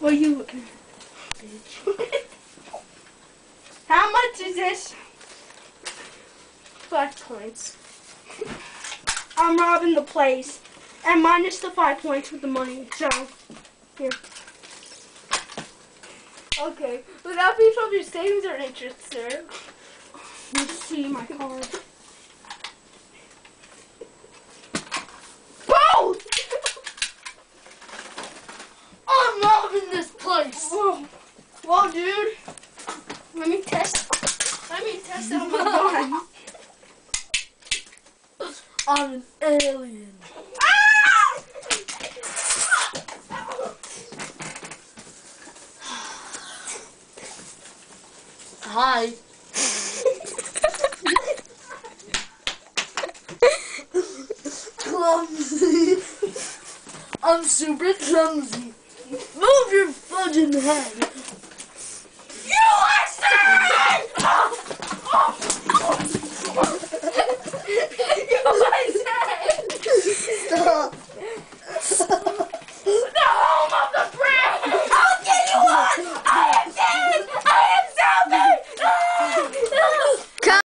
Well, you bitch. How much is this? 5 points. I'm robbing the place. And minus the 5 points with the money. So, here. Okay. Would that be from your savings or interest, sir? Let's see my card. Whoa. Whoa, dude. Let me test out my gun. I'm an alien. Ah! Hi. Clumsy. I'm super clumsy. Move your fudging head!